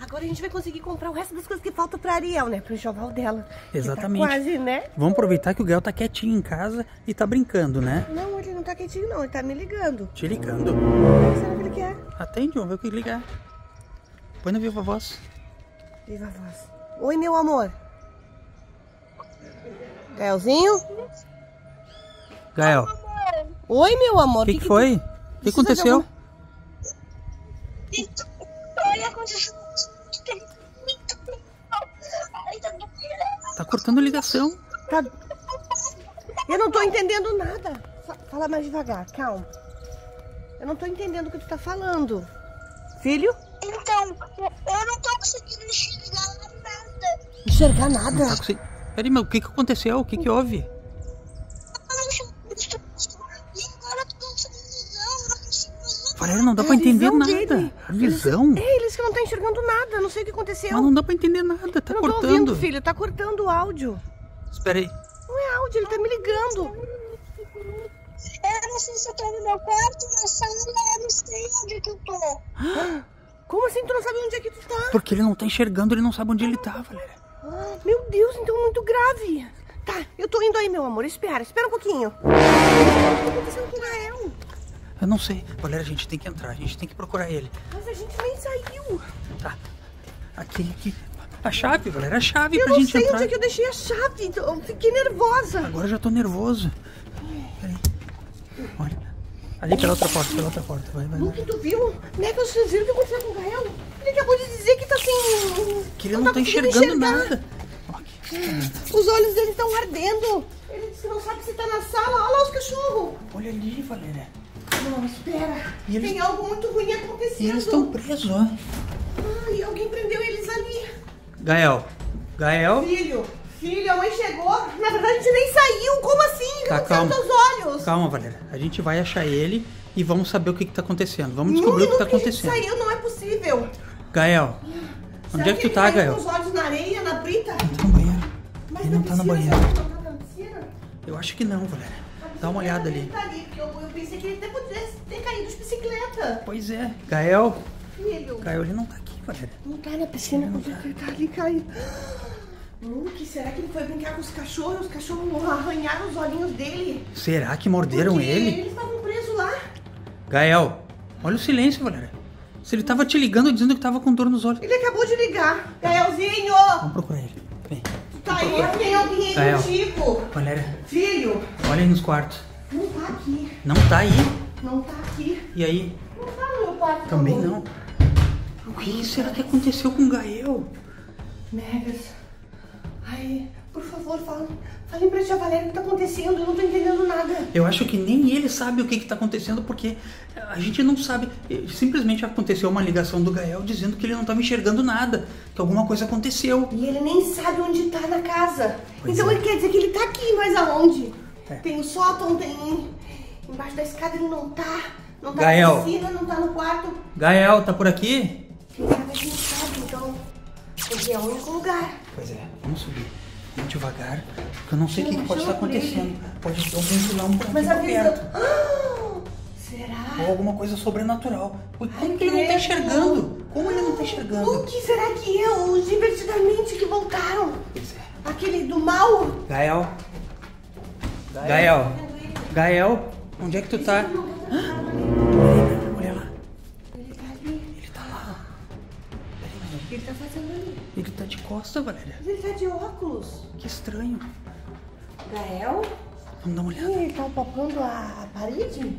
Agora a gente vai conseguir comprar o resto das coisas que faltam pra Ariel, né? Pro enxoval dela. Exatamente. Tá quase, né? Vamos aproveitar que o Gael tá quietinho em casa e tá brincando, né? Não, ele não tá quietinho não, ele tá me ligando. Te ligando? Será que ele quer? Atende, vamos ver o que ele ligar. Põe no Viva Voz. Viva Voz. Oi, meu amor. Gaelzinho? Gael. Oi, meu amor. O que foi? O que aconteceu? Tá cortando ligação. Tá... Eu não tô entendendo nada. Fala mais devagar, calma. Eu não tô entendendo o que tu tá falando. Filho? Então, eu não tô conseguindo enxergar nada. Enxergar nada? Tá consegui... Peraí, mas o que aconteceu? O que houve? Valéria, não dá pra entender nada. Dele. A visão? Eles que não estão enxergando nada, não sei o que aconteceu. Mas não dá pra entender nada, tá cortando. Eu não tô ouvindo, filho, tá cortando o áudio. Espera aí. Não é áudio, ele tá me ligando. Eu não sei se eu tô no meu quarto, na sala, eu não sei onde é que eu tô. Como assim tu não sabe onde é que tu tá? Porque ele não tá enxergando, ele não sabe onde ele tá, Valéria. Ah, meu Deus, então é muito grave. Tá, eu tô indo aí, meu amor, espera um pouquinho. O que tá acontecendo com o Gael? Eu não sei. Valéria, a gente tem que entrar, a gente tem que procurar ele. Mas a gente nem saiu. Tá. Aqui. A chave, Valéria, a chave pra gente entrar. Eu não sei onde é que eu deixei a chave. Eu fiquei nervosa. Agora eu já tô nervoso. Peraí. Olha. Ali pela outra porta. Vai. O que tu viu? Né, que vocês viram o que aconteceu com o Gael? Ele acabou de dizer que tá assim... Que ele não tá enxergando nada. Os olhos dele estão ardendo. Ele disse que não sabe se tá na sala. Olha lá os cachorros. Olha ali, Valéria. Não, espera. Eles... Tem algo muito ruim acontecendo. E eles estão presos, ó. Ai, alguém prendeu eles ali. Gael? Filho, a mãe chegou. Na verdade, a gente nem saiu. Como assim? Tá, calma. Teus olhos. Calma, Valéria. A gente vai achar ele e vamos saber o que tá acontecendo. Vamos descobrir o que tá acontecendo. A gente saiu, não é possível. Gael, onde é que tu tá, Gael? Com os olhos na areia, na brita? Ele tá no banheiro. Mas ele não tá no banheiro. Não tá na piscina? Eu acho que não, Valéria. Dá uma olhada ali. Tá ali. Eu pensei que ele até pudesse ter caído de bicicleta. Pois é. Gael? Filho. Gael, ele não tá aqui, Valéria. Não tá na piscina, ele tá ali caído. Luke, será que ele foi brincar com os cachorros? Os cachorros arranharam os olhinhos dele. Será que morderam ele? Eles estavam presos lá. Gael, olha o silêncio, Valéria. Se ele tava te ligando dizendo que tava com dor nos olhos. Ele acabou de ligar. Gaelzinho! Vamos procurar ele. Vem. Tá aí, tem alguém aí contigo. Valéria. Filho. Olha aí nos quartos. Não tá aqui. Não tá aí? E aí? Não tá no meu quarto. Também não. O que será que aconteceu com o Gael? Megas. Ai, por favor, falem pra tia Valéria o que tá acontecendo. Eu não tô entendendo nada. Eu acho que nem ele sabe o que tá acontecendo, porque a gente não sabe. Simplesmente aconteceu uma ligação do Gael dizendo que ele não tava enxergando nada, que alguma coisa aconteceu. E ele nem sabe onde tá na casa. Então ele quer dizer que ele tá aqui, mas aonde? Tem o sótão, tem... Embaixo da escada ele não tá. Não tá na piscina, não tá no quarto. Gael, tá por aqui? Ele tá aqui no quarto, então... Porque é o único lugar. Pois é, vamos subir. Vamos devagar, porque eu não sei o que pode estar acontecendo. Pode ter alguém que lá um pouquinho perto. Será? Ou alguma coisa sobrenatural. Como que ele não tá enxergando? Como ele não tá enxergando? Luke, será que é os divertidamente que voltaram? Pois é. Aquele do mal? Gael, onde é que tu tá? Olha lá. Ele tá ali. Ele tá lá. O que ele tá fazendo ali? Ele tá de costas, Valéria. Mas ele tá de óculos. Que estranho. Gael? Vamos dar uma olhada. Ele tá palpando a parede?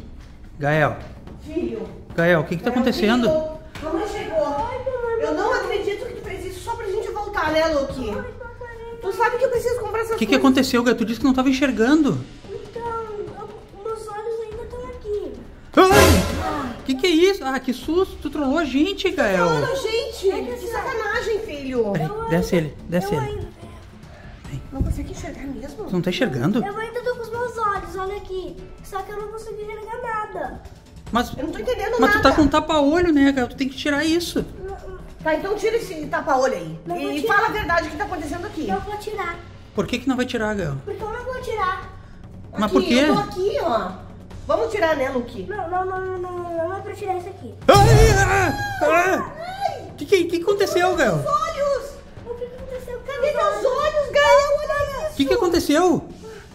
Gael. Filho. Gael, o que tá acontecendo? A mãe chegou. Eu não acredito que tu fez isso só pra gente voltar, né, Luke? Tu sabe que eu preciso comprar essas coisas. O que aconteceu, Gael? Tu disse que não tava enxergando. Então, meus olhos ainda estão aqui. Que é isso? Ah, que susto! Tu trollou a gente, Gael! Trollou a gente! É que sacanagem, filho! Peraí, desce ele. Vem. Não consegui enxergar mesmo? Tu não tá enxergando? Eu ainda tô com os meus olhos, olha aqui. Só que eu não consegui enxergar nada. Mas, eu não tô entendendo nada. Mas tu tá com um tapa-olho, né, Gael? Tu tem que tirar isso. Tá, então tira esse tapa-olho aí. E fala a verdade o que tá acontecendo aqui. Eu vou tirar. Por que não vai tirar, Gael? Porque eu não vou tirar. Mas aqui, por quê? Eu tô aqui, ó. Vamos tirar, né, Luke? Não é pra tirar isso aqui. Ai! Que aconteceu, Gael? Os olhos! O que aconteceu? Cadê meus olhos, Gael? Olha isso! O que aconteceu?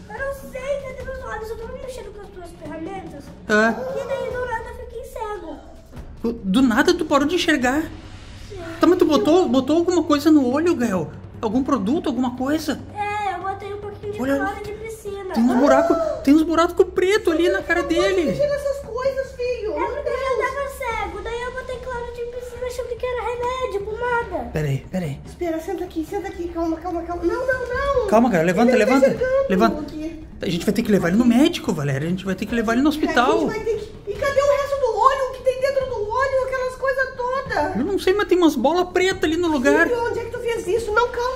Eu não sei, cadê meus olhos? Eu tava mexendo com as tuas ferramentas. Ah. E daí do nada eu fiquei cego. Do nada tu parou de enxergar? Sim. Tá, mas tu botou alguma coisa no olho, Gael? Algum produto, alguma coisa? É, eu botei um pouquinho de cloro de piscina. Tem um buraco, tem uns buracos preto ali na cara dele. Imagina essas coisas, filho. É porque eu já tava cego, daí eu botei cloro de piscina achando que era remédio, pomada. Peraí, peraí. Espera, senta aqui, calma, calma, calma. Não, não, não. Calma, cara, levanta, levanta. Levanta. A gente vai ter que levar ele no médico, Valéria. A gente vai ter que levar ele no hospital. E cadê o resto do olho? O que tem dentro do olho? Aquelas coisas todas. Eu não sei, mas tem umas bolas pretas ali no lugar. Filho, onde é que tu fez isso? Não, calma.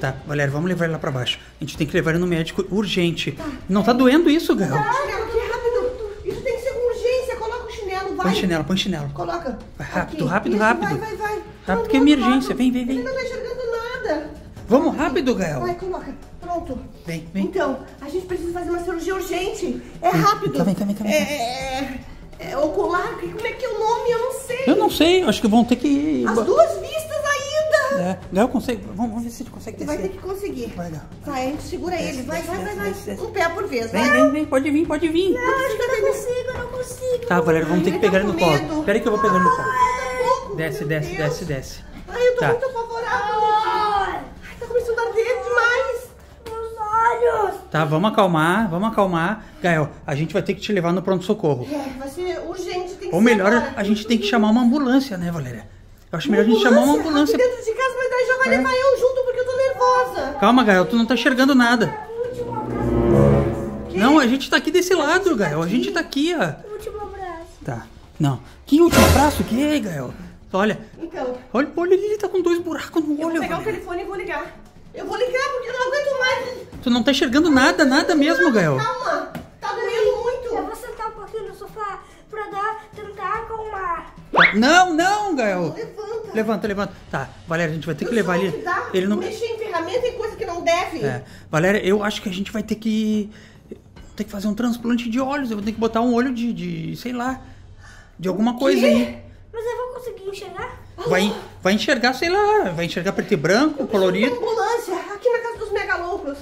Tá, Valéria, vamos levar ele lá pra baixo. A gente tem que levar ele no médico urgente. Tá. Não tá doendo isso, Gael? Tá, Gael, que rápido. Isso tem que ser com urgência. Coloca o chinelo, vai. Põe chinelo, põe chinelo. Coloca. Vai, rápido, okay. Rápido, isso, rápido. Vai, vai, vai. Rápido não, que é emergência. Vem, vem, vem. Ele não tá enxergando nada. Vamos rápido, Gael. Vai, coloca. Pronto. Vem, vem. Então, a gente precisa fazer uma cirurgia urgente. É rápido. Tá, vem, tá, vem, tá, vem. É ocular. Como é que é o nome? Eu não sei. Eu não sei. Acho que vão ter que... As duas vistas. É, Gael consegue, vamos ver se ele consegue descer. Vai ter que conseguir. Vai, Gael. Vai, a gente segura ele. Vai, vai, vai, vai. Um pé por vez. Vem, vem, vem. Pode vir, pode vir. Não, acho que eu não consigo, eu não consigo. Tá, Valéria, vamos ter que pegar ele no colo. Espera aí que eu vou pegar ele no colo. Desce, desce, desce, desce. Ai, eu tô muito apavorada. Ai, tá começando a arder demais. Meus olhos. Tá, vamos acalmar, vamos acalmar. Gael, a gente vai ter que te levar no pronto-socorro. É, vai ser urgente, tem que ser. Ou melhor, a gente tem que chamar uma ambulância, né, Valéria? Eu acho melhor a gente chamar uma ambulância. Aqui dentro de casa, mas daí já vai levar eu junto porque eu tô nervosa. Calma, Gael, tu não tá enxergando nada. Último abraço. Não, a gente tá aqui desse lado, Gael. A gente tá aqui, ó. Último abraço. Tá. Não. Que último abraço? Que, Gael? Olha. Então. Olha, olha, ele tá com dois buracos no olho. Eu vou pegar o telefone e vou ligar. Eu vou ligar porque eu não aguento mais. Tu não tá enxergando nada, nada mesmo, Gael. Calma. Tá doendo muito. Eu vou sentar um pouquinho no sofá pra tentar acalmar. Não, não, Gael. Levanta. Levanta, levanta. Tá, Valéria, a gente vai ter que levar ele... Ele não mexe em ferramenta e coisa que não deve. É. Valéria, eu acho que a gente vai ter que... Tem que fazer um transplante de olhos. Eu vou ter que botar um olho de sei lá... De alguma coisa aí. Mas eu vou conseguir enxergar? Vai enxergar, sei lá. Vai enxergar preto e branco, colorido. Tem ambulância aqui na casa dos Mega Loucos.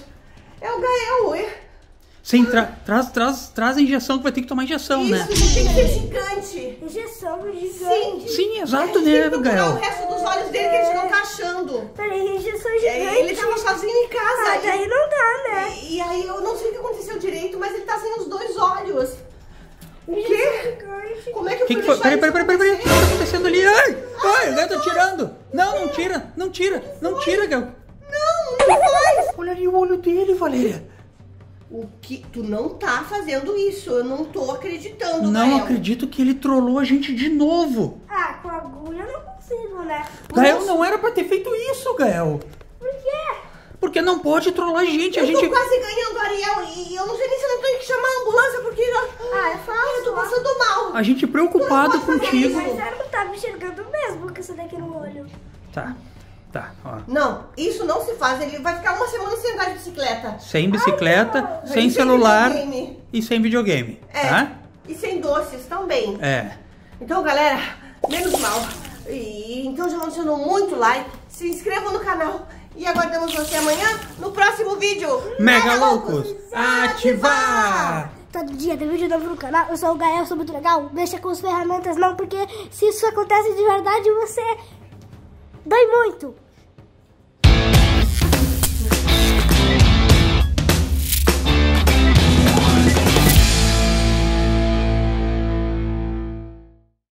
É o Gael, Sim, traz a injeção, que vai ter que tomar injeção, isso, né? Isso, tem que ser gigante. Injeção gigante. Sim, sim, exato, né, Gael? O resto dos olhos dele que a gente não tá achando. Peraí, injeção gigante. Ele tava sozinho em casa. Mas aí não dá, né? E aí eu não sei o que aconteceu direito, mas ele tá sem os dois olhos. O quê? Como é que eu fui? Peraí, o que tá acontecendo ali? Ai, o Gael tá tirando. Não, não tira, não tira, não tira, Gael. Não, não faz. Olha ali o olho dele, Valéria. O que? Tu não tá fazendo isso, eu não tô acreditando, Gael. Não acredito que ele trollou a gente de novo. Ah, com agulha eu não consigo, né? Gael, não era pra ter feito isso, Gael. Por quê? Porque não pode trollar a gente. Eu tô quase ganhando, Ariel, e eu não sei nem se eu não tenho que chamar a ambulância, porque é fácil, eu tô passando mal. A gente preocupado contigo. Mas eu não tava enxergando mesmo com isso daqui no olho. Tá. Tá, ó. Não, isso não se faz. Ele vai ficar uma semana sem andar de bicicleta. Sem bicicleta, sem celular e sem videogame. É, tá? E sem doces também. É. Então, galera, menos mal. Então já adicionou muito like, se inscreva no canal e aguardamos você amanhã no próximo vídeo. Mega Loucos, ativar! Todo dia tem vídeo novo no canal. Eu sou o Gael, sou muito legal. Deixa com as ferramentas não, porque se isso acontece de verdade, você... Dói muito!